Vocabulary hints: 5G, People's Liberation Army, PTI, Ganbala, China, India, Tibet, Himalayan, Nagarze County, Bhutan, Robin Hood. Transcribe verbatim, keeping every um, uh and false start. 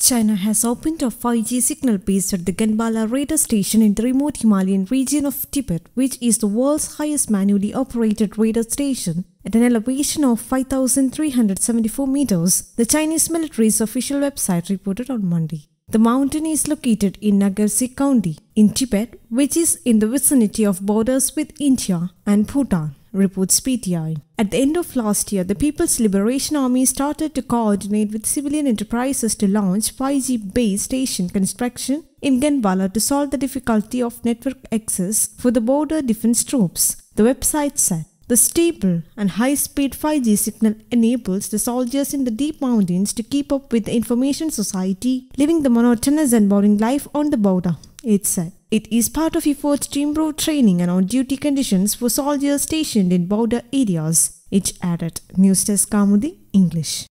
China has opened a five G signal based at the Ganbala radar station in the remote Himalayan region of Tibet, which is the world's highest manually operated radar station. At an elevation of five thousand three hundred seventy-four meters, the Chinese military's official website reported on Monday. The mountain is located in Nagarze County, in Tibet, which is in the vicinity of borders with India and Bhutan, reports P T I. At the end of last year, the People's Liberation Army started to coordinate with civilian enterprises to launch five G base station construction in Ganbala to solve the difficulty of network access for the border defense troops, the website said. The stable and high-speed five G signal enables the soldiers in the deep mountains to keep up with the information society, living the monotonous and boring life on the border, it said. It is part of efforts to improve training and on-duty conditions for soldiers stationed in border areas, it added. News Desk, Kamudi, English.